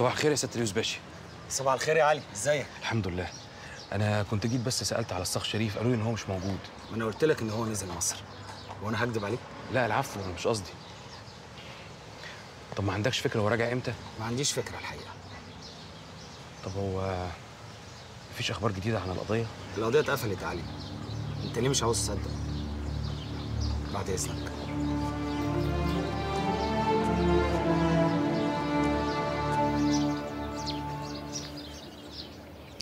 صباح الخير يا ست اليوزباشي. صباح الخير يا علي، ازيك؟ الحمد لله. انا كنت جيت بس سالت على الصخ شريف، قالوا لي ان هو مش موجود. ما انا قلت لك ان هو نزل مصر. هو انا هكدب عليك؟ لا العفو، انا مش قصدي. طب ما عندكش فكره هو راجع امتى؟ ما عنديش فكره الحقيقه. طب هو مفيش اخبار جديده عن القضيه؟ القضيه اتقفلت يا علي. انت ليه مش عاوز تصدق؟ بعد اذنك.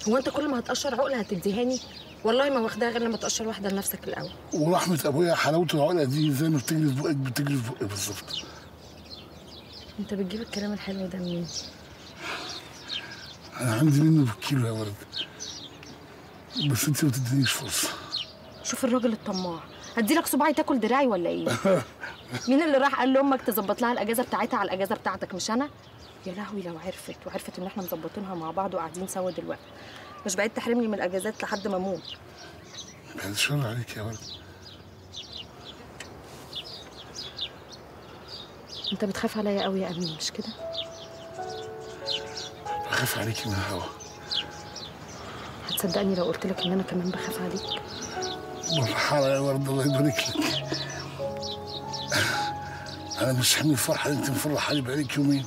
هو انت كل ما هتقشر عقله هتديهاني؟ والله ما واخداها غير لما تقشر واحده لنفسك الاول. ورحمه ابويا حلاوه العقله دي زي ما بتجري في بقك بتجري في بقي بالظبط. انت بتجيب الكلام الحلو ده منين؟ انا عندي منه بالكيلو يا ورد، بس انت ما بتدينيش فرصه. شوف الراجل الطماع، هديلك صباعي تاكل دراعي ولا ايه؟ مين اللي راح قال لامك تظبط لها الاجازه بتاعتها على الاجازه بتاعتك؟ مش انا؟ يا لهوي لو عرفت وعرفت ان احنا مظبطينها مع بعض وقاعدين سوا دلوقتي، مش بعيد تحرمني من الاجازات لحد ما اموت. بعد الشر عليك يا ورد. انت بتخاف عليا قوي يا امين مش كده؟ بخاف عليكي من الهوا. هتصدقني لو قلت لك ان انا كمان بخاف عليك؟ مرحبا يا ورد، الله يبارك لك. انا مش حامل الفرحه اللي انت مفرحه لي بقالك يومين.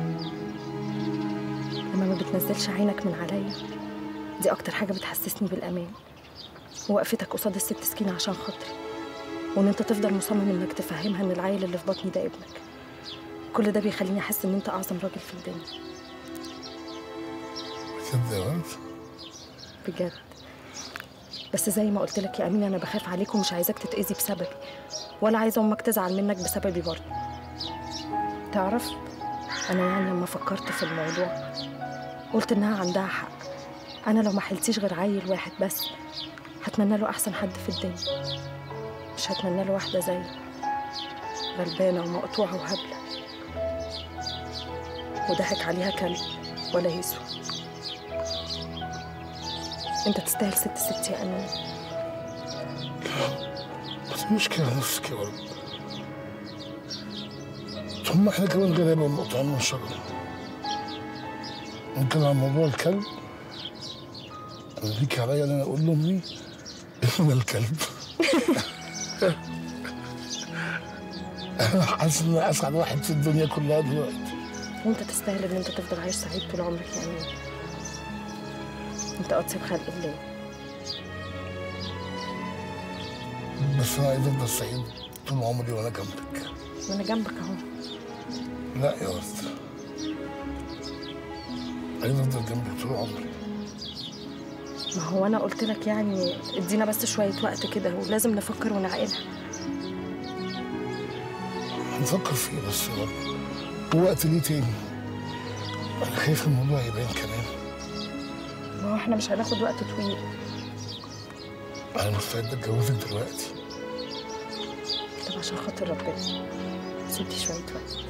لما ما بتنزلش عينك من عليا دي اكتر حاجه بتحسسني بالامان، ووقفتك قصاد الست سكينه عشان خاطري، وان انت تفضل مصمم انك تفهمها ان العيل اللي في بطني ده ابنك. كل ده بيخليني احس ان انت اعظم راجل في الدنيا. بجد يا ورد؟ بجد. بس زي ما قلت لك يا امين انا بخاف عليك ومش عايزاك تتاذي بسببي، ولا عايزه امك تزعل منك بسببي برضه. تعرف انا يعني لما فكرت في الموضوع قلت انها عندها حق. انا لو ما حلتيش غير عيل واحد بس هتمنى له احسن حد في الدنيا، مش هتمنى له واحده زي غلبانه ومقطوعه وهبله وضحك عليها كلب ولا يسوى. انت تستاهل ست ست يا امين. بس مش كده نفسك يا ولد، ثم احنا كمان غلابه ومقطوعين من شجره. ممكن على موضوع الكلب انا ليك عليا ان انا اقول لامي انا الكلب. انا حاسس ان انا اسعد واحد في الدنيا كلها دلوقتي. وانت تستاهل ان انت تفضل عايش سعيد طول عمرك يا امين. انت قدسي بخلق الله. بس انا عايز افضل سعيد طول عمري وانا جنبك. وانا جنبك اهو. لا يا اسطى، عايز افضل جنبك طول عمري. ما هو انا قلت لك يعني ادينا بس شويه وقت كده ولازم نفكر ونعقلها. هنفكر فيه بس يا رب ووقت ليه تاني. انا خايف الموضوع يبان كمان. ما هو احنا مش هناخد وقت طويل. انا مستعد اتجوزك دلوقتي. طب عشان خاطر ربنا سيبتي شويه وقت.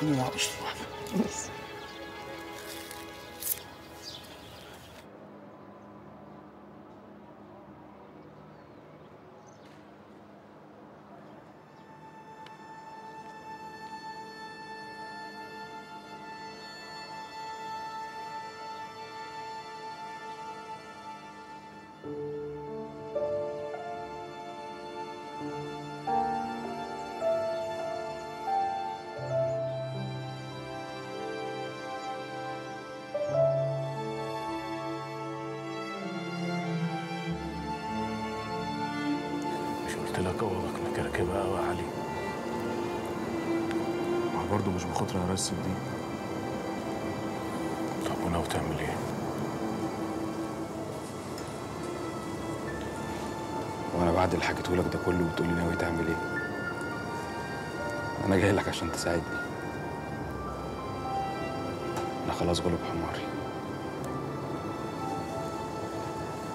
كل ما عقشت واحدة. برضه مش بخاطر انا الريس الضيق. طب وانا وتعمل ايه؟ وانا بعد اللي حكيته لك ده كله وتقول لي ناوي تعمل ايه؟ انا جاي لك عشان تساعدني. انا خلاص غلب حماري.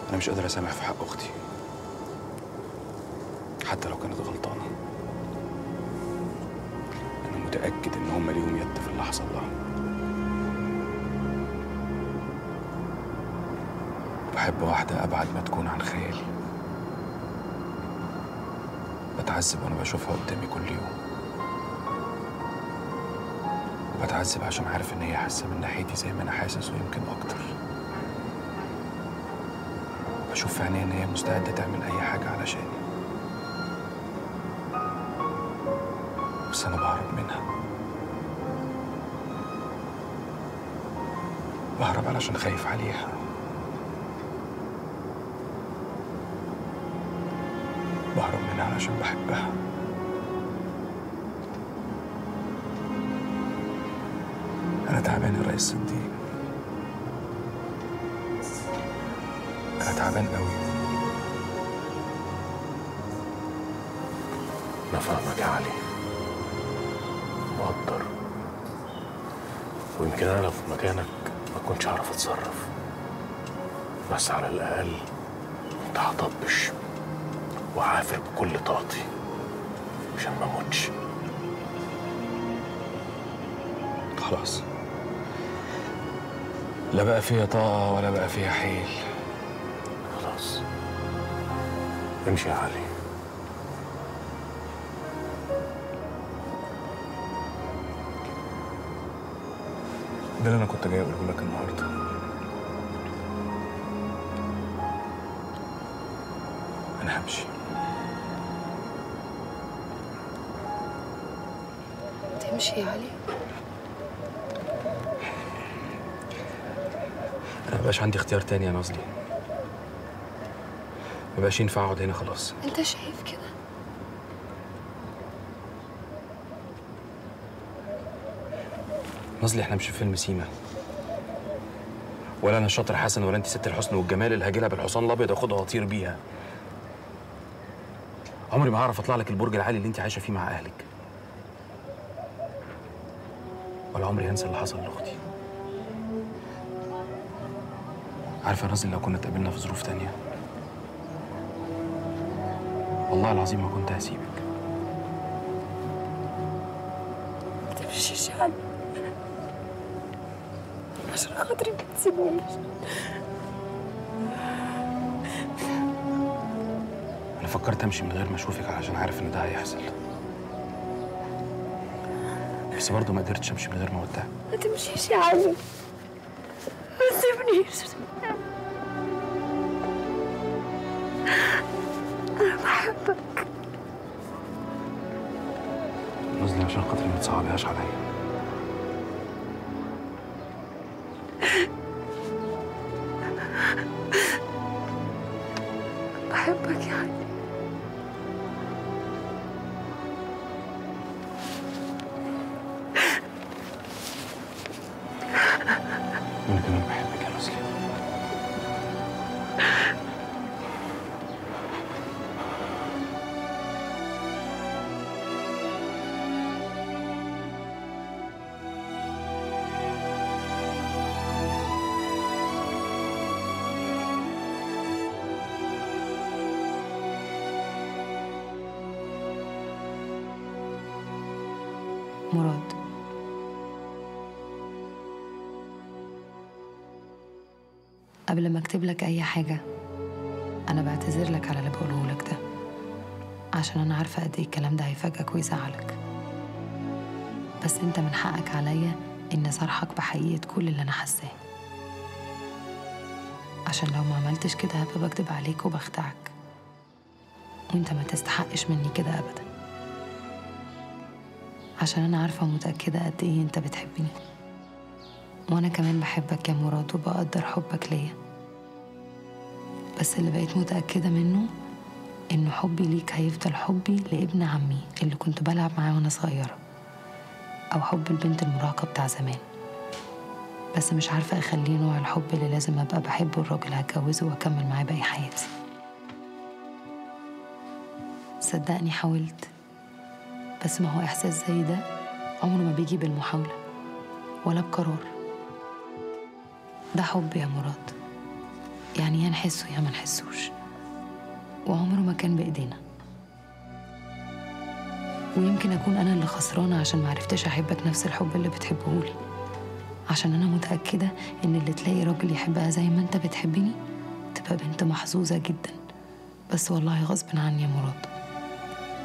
انا مش قادر اسامح في حق اختي حتى لو كانت غلطانه. انا متاكد ان هم ليهم يد في اللي حصل لها. بحب واحده ابعد ما تكون عن خيالي. بتعذب وانا بشوفها قدامي كل يوم، وبتعذب عشان عارف ان هي حاسه من ناحيتي زي ما انا حاسس ويمكن اكتر. بشوف في عينيها ان هي مستعده تعمل اي حاجه علشاني، بس انا بهرب منها. بهرب علشان خايف عليها، بهرب منها علشان بحبها. أنا تعبان يا الريس الضيق، أنا تعبان قوي. أنا فاهمك يا علي، مقدر، ويمكن أنا لو في مكانك ما كنتش هعرف أتصرف، بس على الأقل كنت هطبش وعافر بكل طاقتي عشان ما أموتش. خلاص، لا بقى فيها طاقة ولا بقى فيها حيل. خلاص امشي يا علي. ده اللي انا كنت جاي اقوله لك النهارده. انا همشي. تمشي يا علي؟ مبقاش عندي اختيار تاني يا نازلي. مبقاش ينفع اقعد هنا خلاص. انت شايف كده؟ نازلي احنا مش في فيلم سيما، ولا انا الشطر حسن، ولا انت ست الحسن والجمال اللي هاجيلها بالحصان الابيض واخدها واطير بيها. عمري ما هعرف اطلع لك البرج العالي اللي انت عايشه فيه مع اهلك، ولا عمري هنسى اللي حصل لاختي. عارفه يا نازلي، لو كنا اتقابلنا في ظروف تانية والله العظيم ما كنت هسيبك. ما تمشيش يا علي عشان خاطري، ما تسيبونيش. انا فكرت امشي من غير ما اشوفك علشان عارف ان ده هيحصل، بس برضه ما قدرتش امشي من غير ما اودعك. ما تمشيش يا علي، ما تسيبنيش. نازلي عشان خاطري ما تصعبيهاش عليا. بحبك يا علي. وانا كمان بحبك يا نازلي. مراد، قبل ما اكتب لك اي حاجه انا بعتذر لك على اللي بقوله لك ده، عشان انا عارفه قد ايه الكلام ده هيفاجئك ويزعلك، بس انت من حقك عليا ان صارحك بحقيقه كل اللي انا حاساه، عشان لو ما عملتش كده هبقى بكدب عليك وبخدعك، وانت ما تستحقش مني كده ابدا، عشان أنا عارفة ومتأكدة قد إيه أنت بتحبني، وأنا كمان بحبك يا مراد وبقدر حبك ليا، بس اللي بقيت متأكدة منه إنه حبي ليك هيفضل حبي لابن عمي اللي كنت بلعب معاه وأنا صغيرة، أو حب البنت المراهقة بتاع زمان، بس مش عارفة أخليه نوع الحب اللي لازم أبقى بحبه الراجل هتجوزه وأكمل معاه باقي حياتي. صدقني حاولت، بس ما هو إحساس زي ده عمره ما بيجي بالمحاولة ولا بقرار. ده حب يا مراد، يعني يا نحسه يا ما نحسوش، وعمره ما كان بإيدينا. ويمكن أكون أنا اللي خسرانة عشان ما عرفتش أحبك نفس الحب اللي بتحبهولي، عشان أنا متأكدة إن اللي تلاقي راجل يحبها زي ما أنت بتحبني تبقى بنت محظوظة جدا. بس والله غصب عني يا مراد،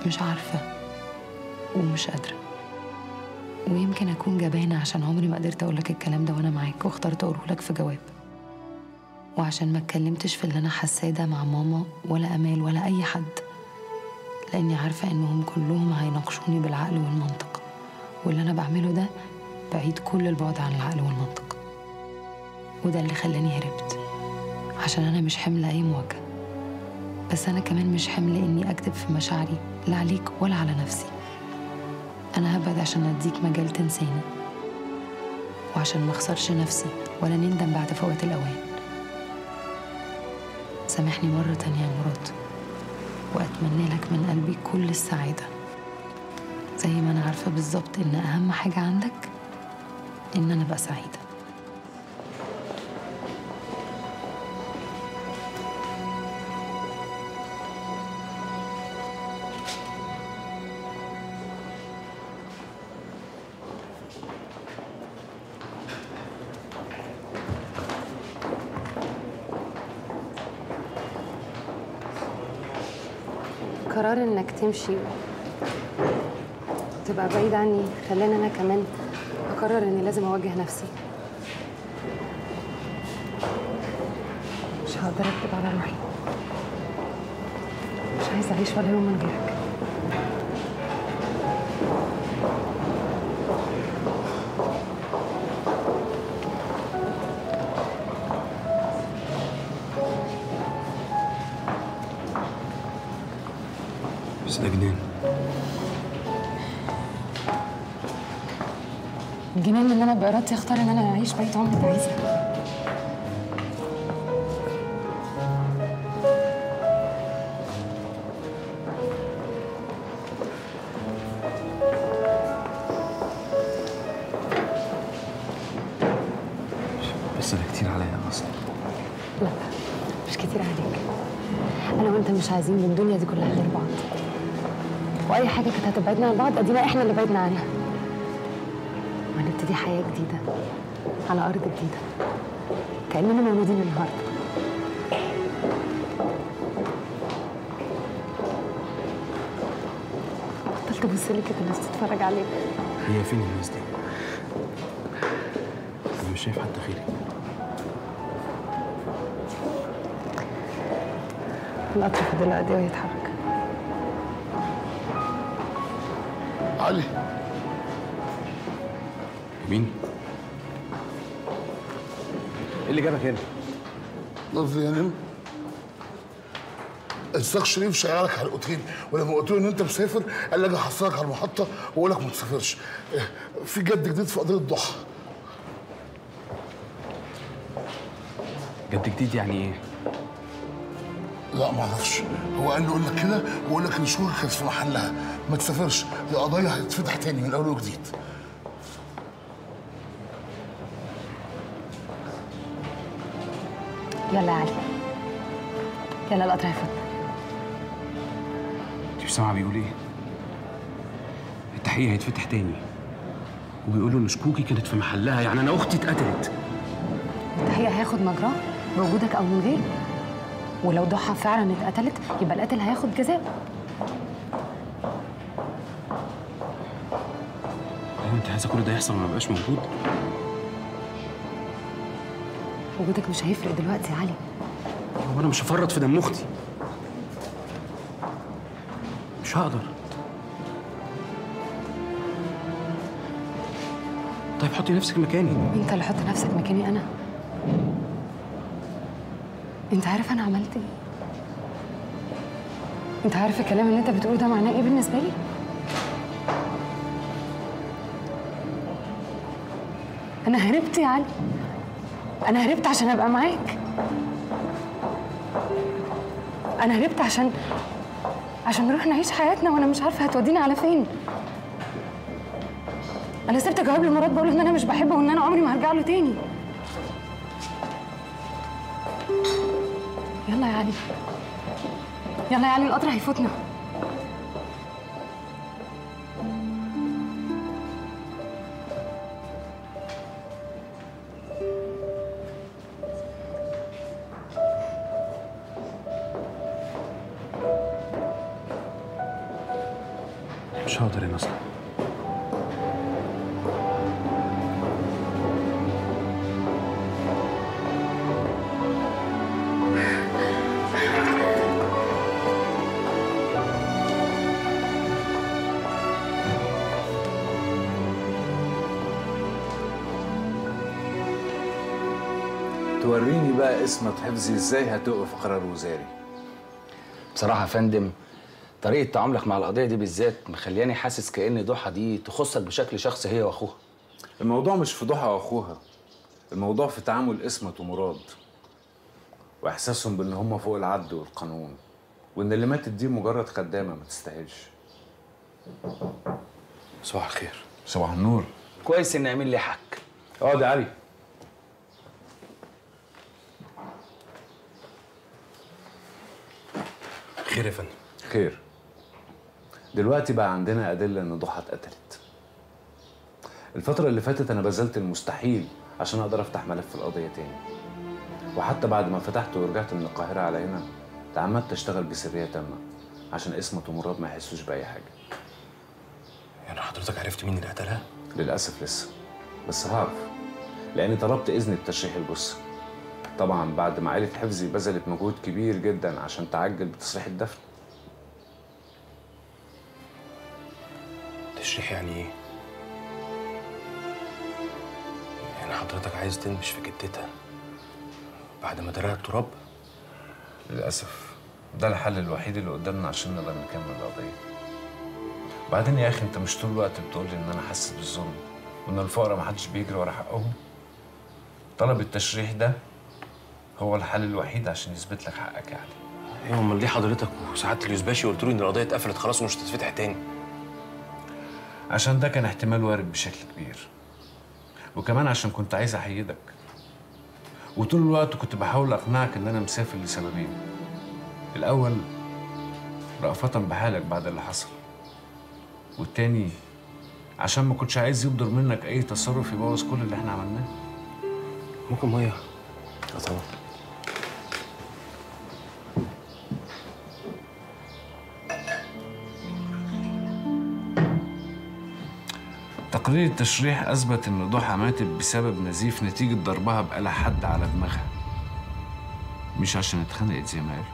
مش عارفة ومش قادرة. ويمكن أكون جبانة عشان عمري ما قدرت أقولك الكلام ده وأنا معاك واخترت أقولهولك في جواب، وعشان ما اتكلمتش في اللي أنا حاساه ده مع ماما ولا أمال ولا أي حد، لأني عارفة إنهم كلهم هيناقشوني بالعقل والمنطق، واللي أنا بعمله ده بعيد كل البعد عن العقل والمنطق. وده اللي خلاني هربت، عشان أنا مش حمل أي مواجهة، بس أنا كمان مش حمل إني أكتب في مشاعري لا عليك ولا على نفسي. أنا هبعد عشان أديك مجال تنساني، وعشان ما أخسرش نفسي ولا نندم بعد فوات الأوان. سامحني مرة تانية يا مراد، وأتمنى لك من قلبي كل السعادة، زي ما أنا عارفة بالظبط إن أهم حاجة عندك إن أنا أبقى سعيدة. قرار إنك تمشي وتبقى بعيد عني خلاني أنا كمان أقرر إني لازم أواجه نفسي. مش هقدر أكتب على روحي، مش عايزة أعيش ولا يوم من غيرك. بس ده جنان. الجنان اللي انا بارادتي اختار ان انا اعيش بقيت عمري بعيزه. بس ده كتير عليا اصلا. لا مش كتير عليك، انا وانت مش عايزين من الدنيا دي كلها غير بعض، واي حاجه كانت هتبعدنا عن بعض ادينا احنا اللي بعدنا عنها. وهنبتدي حياه جديده على ارض جديده كاننا موجودين النهارده. بطلت تبص لي كده، الناس بتتفرج عليك. هي فين الناس دي؟ انا مش شايف حد غيرك. القطر فضل قد ايه ويتحرك؟ علي مين؟ ايه اللي جابك هنا؟ لفظي يا نمر، الصخ شريف شغالك على الاوتيل، ولما قلت له ان انت مسافر قال لك هحصلك على المحطه واقول لك ما تسافرش. في جد جديد في قضيه ضحى. جد جديد يعني ايه؟ لا ما اعرفش، هو قال له قول لك كده وقول لك ان شغلك كانت في محلها، ما تسافرش، القضايا هتتفتح تاني من اول وجديد. يلا يا علي، يلا القطر هيفوتنا. انت مش سامعه بيقول ايه؟ التحقيق هيتفتح تاني، وبيقولوا ان شكوكي كانت في محلها، يعني انا اختي اتقتلت. التحقيق هياخد مجراه بوجودك او من غيرك، ولو ضحى فعلا اتقتلت يبقى القاتل هياخد جزاء. هو انت عايزه كل ده يحصل وما بقاش موجود؟ وجودك مش هيفرق دلوقتي يا علي. هو انا مش هفرط في دم اختي، مش هقدر. طيب حطي نفسك مكاني. انت اللي حط نفسك مكاني انا. انت عارف انا عملت ايه؟ انت عارف الكلام اللي انت بتقوله ده معناه ايه بالنسبه لي؟ انا هربت يا علي، انا هربت عشان ابقى معاك، انا هربت عشان عشان نروح نعيش حياتنا وانا مش عارفه هتوديني على فين. انا سبت اجاوب لمراد بقول ان انا مش بحبه وان انا عمري ما هرجع له تاني. يلا يا علي يلا يا علي القطر هيفوتنا. مش هقدر هنا اصلا. توريني بقى اسمة حفزي ازاي هتوقف قرار وزاري. بصراحة يا فندم طريقة تعاملك مع القضية دي بالذات مخلياني حاسس كأن ضحى دي تخصك بشكل شخصي هي وأخوها. الموضوع مش في ضحى وأخوها، الموضوع في تعامل إسمت ومراد وإحساسهم بإن هم فوق العدل والقانون، وإن اللي ماتت دي مجرد خدامة ما تستاهلش. صباح الخير. صباح النور. كويس إن أمين ليه حق. اقعد يا علي. خير يا فندم. خير. دلوقتي بقى عندنا أدلة إن ضحى اتقتلت. الفترة اللي فاتت أنا بذلت المستحيل عشان أقدر أفتح ملف القضية تاني. وحتى بعد ما فتحته ورجعت من القاهرة على هنا تعمدت أشتغل بسرية تامة عشان إسمت ومراد ما يحسوش بأي حاجة. يعني حضرتك عرفت مين اللي قتلها؟ للأسف لسه، بس هعرف لأني طلبت إذن الترشيح الجثة. طبعًا بعد ما عائلة حفزي بذلت مجهود كبير جدًا عشان تعجل بتصريح الدفن. تشريح يعني ايه؟ يعني حضرتك عايز تنبش في جدتها بعد ما درعت التراب؟ للأسف ده الحل الوحيد اللي قدامنا عشان نقدر نكمل القضية. وبعدين يا أخي أنت مش طول الوقت بتقولي إن أنا حاسس بالظلم وإن الفقراء محدش بيجري ورا حقهم؟ طلب التشريح ده هو الحل الوحيد عشان يثبت لك حقك يعني. إيه أمال ليه حضرتك وسعادة اليوزباشي قلتوا لي إن القضية اتقفلت خلاص ومش هتتفتح تاني؟ عشان ده كان احتمال وارد بشكل كبير، وكمان عشان كنت عايز احيدك، وطول الوقت كنت بحاول اقنعك ان انا مسافر لسببين. الاول رأفة بحالك بعد اللي حصل، والتاني عشان ما كنتش عايز يبدر منك اي تصرف يبوظ كل اللي احنا عملناه. ممكن ميه؟ اه طبعا. تقرير التشريح أثبت إن ضحى ماتت بسبب نزيف نتيجة ضربها بقلع حد على دماغها، مش عشان اتخنقت زي ما قالوا.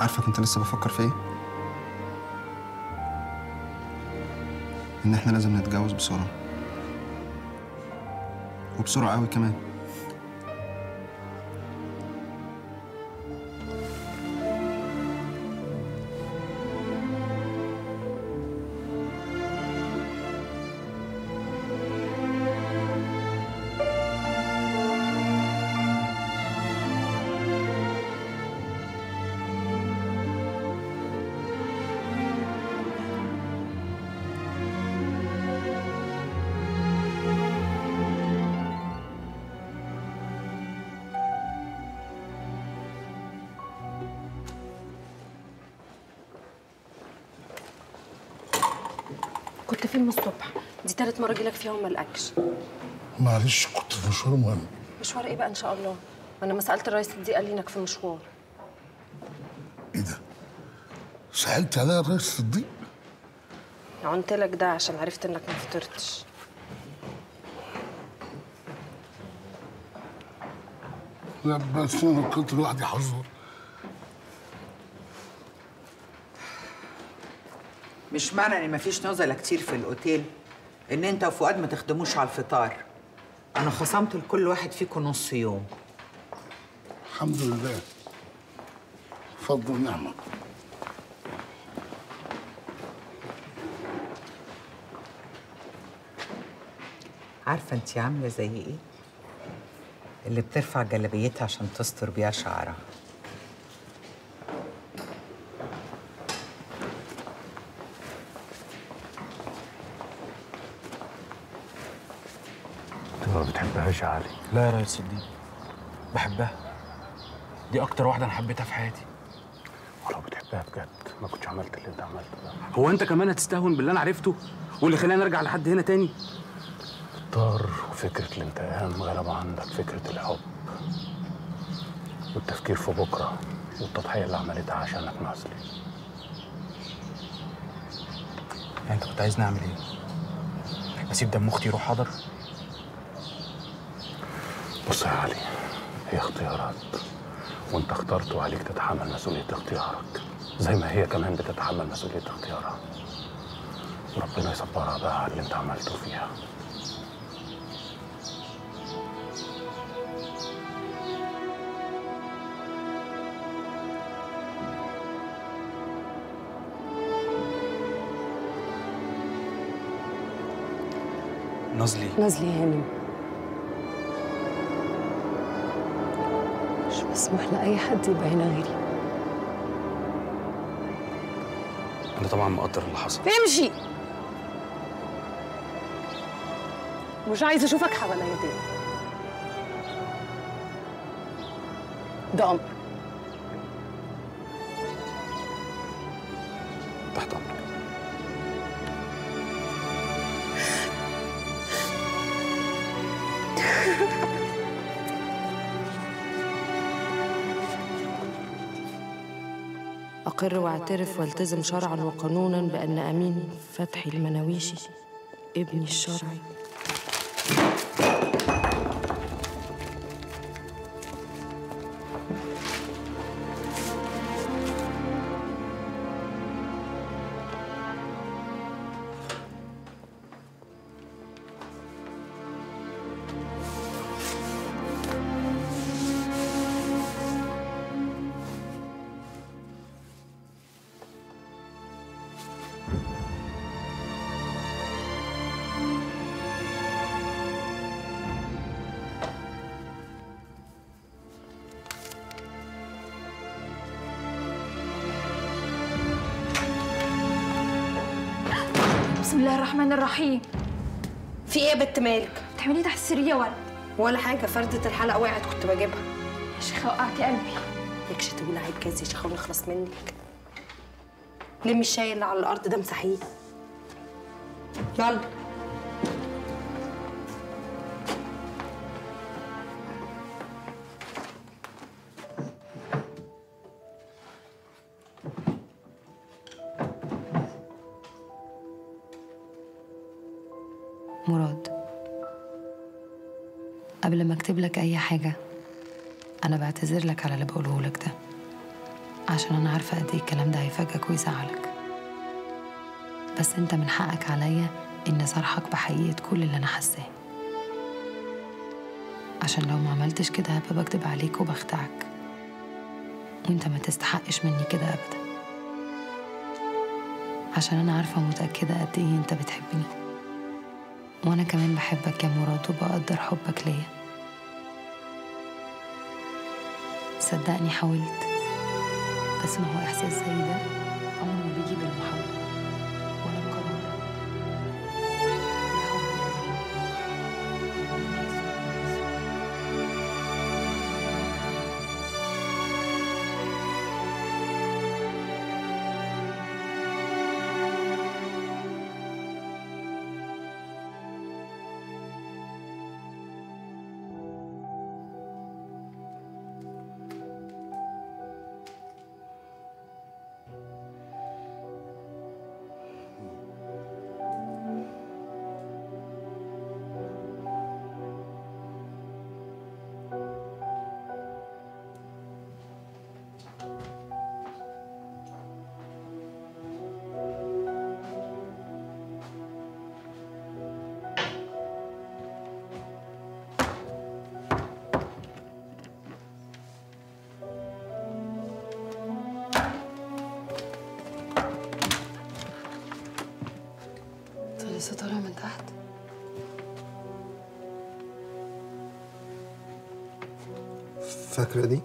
عارفة كنت لسه بفكر في ايه؟ إن احنا لازم نتجوز بسرعة وبسرعة قوي كمان. كنت فين من الصبح؟ دي تالت مرة أجيلك فيها وما ألاقكش. معلش كنت في مشوار مهم. مشوار إيه بقى إن شاء الله؟ ما أنا لما سألت الريس الضيق قال لي إنك في مشوار. إيه ده؟ سألت عليا الريس الضيق؟ عنت لك ده عشان عرفت إنك ما فطرتش. لا بس أنا كنت لوحدي حظر. مش معنى ان مفيش نزله كتير في الاوتيل ان انت وفؤاد ما تخدموش على الفطار. انا خصمت لكل واحد فيكم نص يوم. الحمد لله. فضل ونعمه. عارفه انت عامله زي ايه؟ اللي بترفع جلابيتها عشان تستر بيها شعرها. يا علي. لا يا ريس الضيق بحبها، دي اكتر واحده انا حبيتها في حياتي. ولو بتحبها بجد ما كنتش عملت اللي انت عملته ده. هو انت كمان هتستهون باللي انا عرفته واللي خلاني ارجع لحد هنا تاني؟ الطار وفكره الانتقام غلبه عندك فكره الحب والتفكير في بكره والتضحيه اللي عملتها عشانك نازلي. يعني انت كنت عايزني اعمل ايه؟ اسيب دم اختي يروح حضر؟ بص يا علي، هي اختيارات وانت اخترت وعليك تتحمل مسؤولية اختيارك زي ما هي كمان بتتحمل مسؤولية اختيارها. وربنا يصبرها بقى على اللي انت عملته فيها. نازلي يا هانم، مسموح لأي حد يبقى هنا غيري. أنا طبعاً مقدر اللي حصل. امشي. مش عايزة أشوفك حواليا تاني. ده أمر. تحت أمرك. أقر واعترف والتزم شرعاً وقانوناً بأن أمين فتحي المناويشي ابني الشرعي الرحيم. في ايه يا بنت مالك؟ بتعملي تحت السرير يا ورد؟ ولا حاجه، فردة الحلقه وقعت كنت بجيبها. يا شيخه وقعتي قلبي. مالكش تقولي عيب كذا يا شيخه ونخلص منك. لمي الشاي اللي على الارض ده امسحيه. يلا. قبل ما اكتب لك اي حاجه انا بعتذر لك على اللي بقوله لك ده، عشان انا عارفه قد ايه الكلام ده هيفاجئك ويزعلك، بس انت من حقك عليا ان صارحك بحقيقه كل اللي انا حاساه، عشان لو ما عملتش كده هبقى بكدب عليك وبخدعك، وانت ما تستحقش مني كده ابدا، عشان انا عارفه ومتاكده قد ايه انت بتحبني، وانا كمان بحبك يا مراد وبقدر حبك ليا. صدقني حاولت، بس ما هو إحساس زي ده عمره ما بيجي بالمحاولة ولا القرار. لسه طالع من تحت. فاكرة دي؟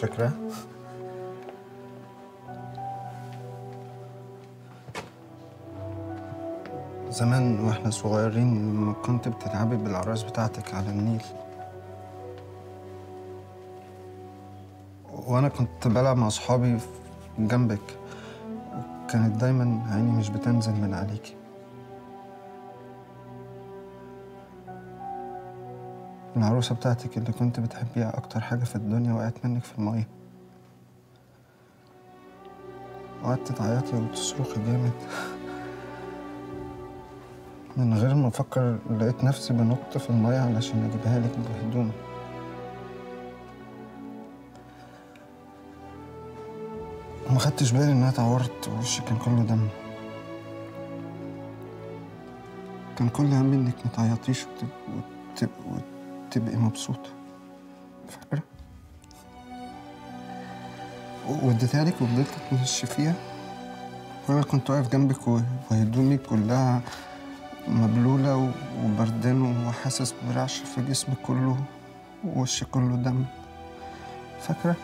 فاكرة؟ زمان واحنا صغيرين لما كنت بتلعبي بالعرايس بتاعتك على النيل، وانا كنت بلعب مع اصحابي جنبك، وكانت دايما عيني مش بتنزل من عليكي. العروسة بتاعتك اللي كنت بتحبيها أكتر حاجة في الدنيا وقعت منك في المية، وقعدت تعيطي وتصرخي جامد. من غير ما أفكر لقيت نفسي بنط في المية علشان أجيبها لك بهدومي. وما خدتش بالي إن أنا اتعورت ووشي كان كله دم. كان كل همي إنك ما تعيطيش تبقي مبسوطة، فاكرة؟ واديتها لك وفضلت تمشي فيها، وأنا كنت واقف جنبك وهدومي كلها مبلولة وبردان وحاسس برعش في جسمي كله ووشي كله دم، فاكرة؟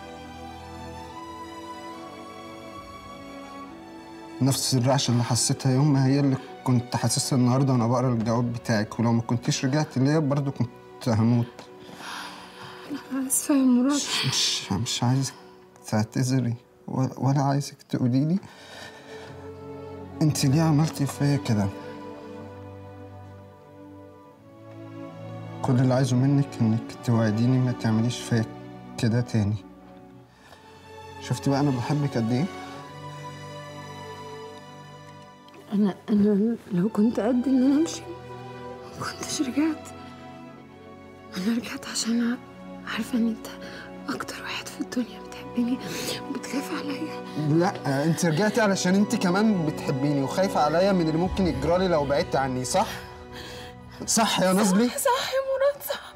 نفس الرعشة اللي حسيتها يومها هي اللي كنت حاسسها النهاردة وأنا بقرا الجواب بتاعك، ولو ما كنتيش رجعت ليا برضه كنت هموت. أنا آسفة يا مراد. مش عايزك تعتذري ولا عايزك تقولي لي أنت ليه عملتي فيا كده. كل اللي عايزه منك إنك توعديني ما تعمليش فيا كده تاني. شفتي بقى أنا بحبك قد إيه؟ أنا لو كنت قد إن أنا أمشي ما كنتش رجعت. أنا رجعت عشان عارفة إن أنت أكتر واحد في الدنيا بتحبني وبتخاف عليا. لأ، أنت رجعتي علشان أنت كمان بتحبيني وخايفة عليا من اللي ممكن يجرالي لو بعدت عني، صح؟ صح يا نازلي؟ صح يا مراد، صح.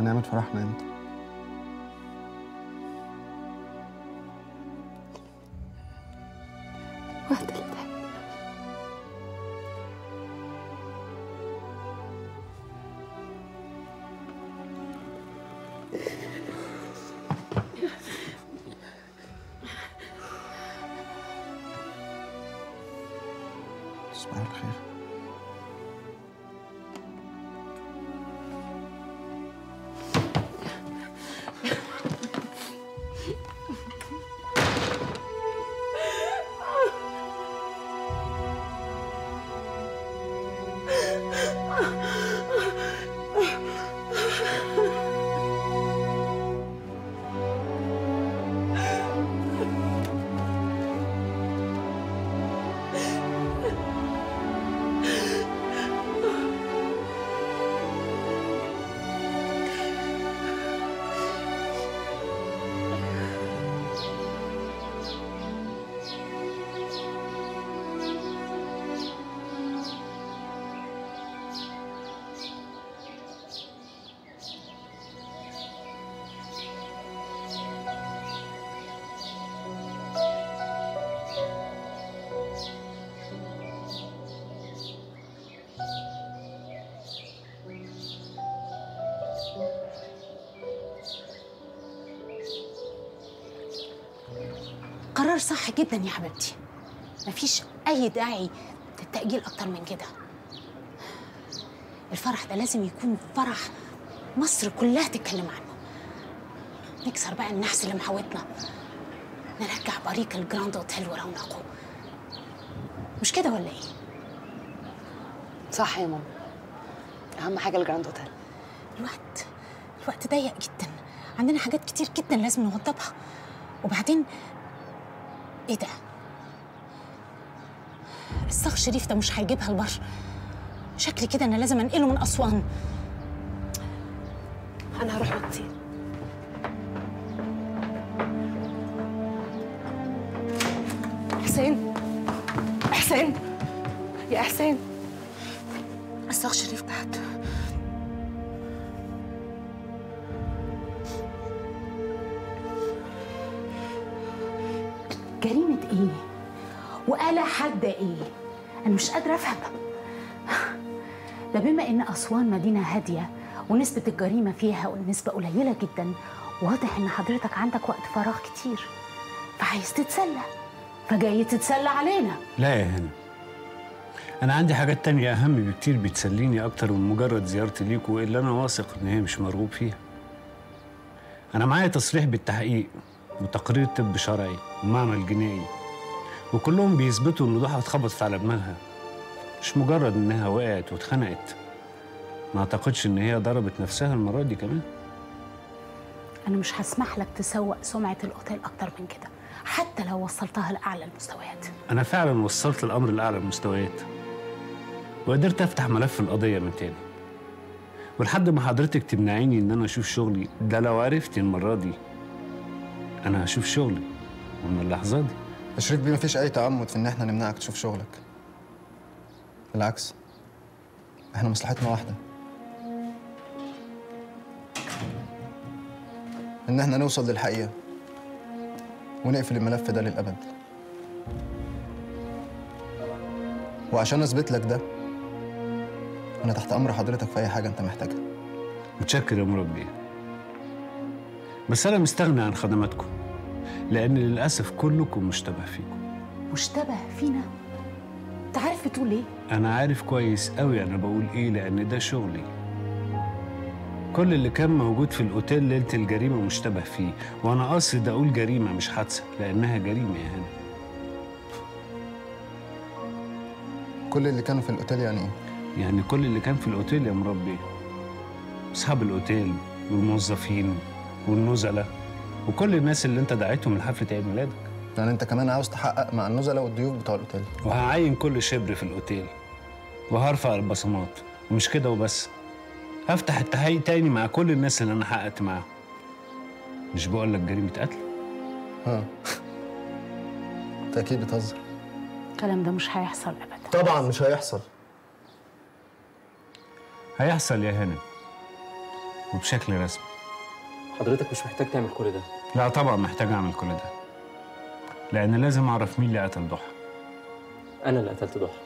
هنعمل فرحنا امتى؟ وقت اللي تحبيه. تصبحي على خير. قرار صح جدا يا حبيبتي، مفيش أي داعي للتأجيل أكتر من كده. الفرح ده لازم يكون فرح مصر كلها تتكلم عنه. نكسر بقى النحس اللي محوطنا، نرجع بريق الجراند أوتيل ورونقه، مش كده ولا إيه؟ صح يا ماما، أهم حاجة الجراند أوتيل. الوقت ضيق جدا، عندنا حاجات كتير جدا لازم نوضبها. وبعدين ايه ده؟ الصخ شريف ده مش هيجيبها البر. شكلي كده انا لازم انقله من اسوان. أنا هروح أطير. حسين، حسين، يا حسين، الصخ شريف تحت. جريمة إيه؟ وقال حد إيه؟ أنا مش قادرة أفهم. ده بما إن أسوان مدينة هادية ونسبة الجريمة فيها نسبة قليلة جدا، واضح إن حضرتك عندك وقت فراغ كتير، فعايز تتسلى، فجاي تتسلى علينا. لا يا هنا، أنا عندي حاجات تانية أهم بكتير بتسليني أكتر من مجرد زيارتي ليكوا، إلا أنا واثق إن هي مش مرغوب فيها. أنا معايا تصريح بالتحقيق وتقرير طب شرعي ومعمل جنائي، وكلهم بيثبتوا إن ضحى اتخبطت على دماغها، مش مجرد إنها وقعت واتخنقت. ما أعتقدش إن هي ضربت نفسها المرة دي كمان. أنا مش هسمح لك تسوق سمعة الأوتيل أكتر من كده، حتى لو وصلتها لأعلى المستويات. أنا فعلا وصلت الأمر لأعلى المستويات، وقدرت أفتح ملف القضية من تاني. ولحد ما حضرتك تمنعيني إن أنا أشوف شغلي، ده لو عرفت المرة دي أنا هشوف شغلي ومن اللحظة دي. يا شريف بيه، مفيش أي تعمد في إن إحنا نمنعك تشوف شغلك. بالعكس، إحنا مصلحتنا واحدة، إن إحنا نوصل للحقيقة ونقفل الملف ده للأبد. وعشان أثبت لك ده، أنا تحت أمر حضرتك في أي حاجة أنت محتاجها. متشكر يا مراد بيه، بس أنا مستغني عن خدماتكم، لأن للأسف كلكم مشتبه فيكم. مشتبه فينا؟ أنت عارف بتقول إيه؟ أنا عارف كويس أوي أنا بقول إيه، لأن ده شغلي. كل اللي كان موجود في الأوتيل ليلة الجريمة مشتبه فيه، وأنا قاصد أقول جريمة مش حادثة، لأنها جريمة يا هنا. كل اللي كانوا في الأوتيل يعني إيه؟ يعني كل اللي كان في الأوتيل يا مربي، أصحاب الأوتيل والموظفين والنزلة وكل الناس اللي أنت دعيتهم لحفلة عيد ميلادك. يعني أنت كمان عاوز تحقق مع النزلة والضيوف بتوع الأوتيل؟ وهعين كل شبر في الأوتيل، وهرفع البصمات، ومش كده وبس، هفتح التحقيق تاني مع كل الناس اللي أنا حققت معاهم. مش بقول لك جريمة قتل؟ ها أنت أكيد بتهزر. الكلام ده مش هيحصل أبدا. طبعا مش هيحصل. هيحصل يا هنا، وبشكل رسمي. حضرتك مش محتاج تعمل كل ده. لا طبعا محتاج أعمل كل ده، لأن لازم أعرف مين اللي قتل ضحى. أنا اللي قتلت ضحى.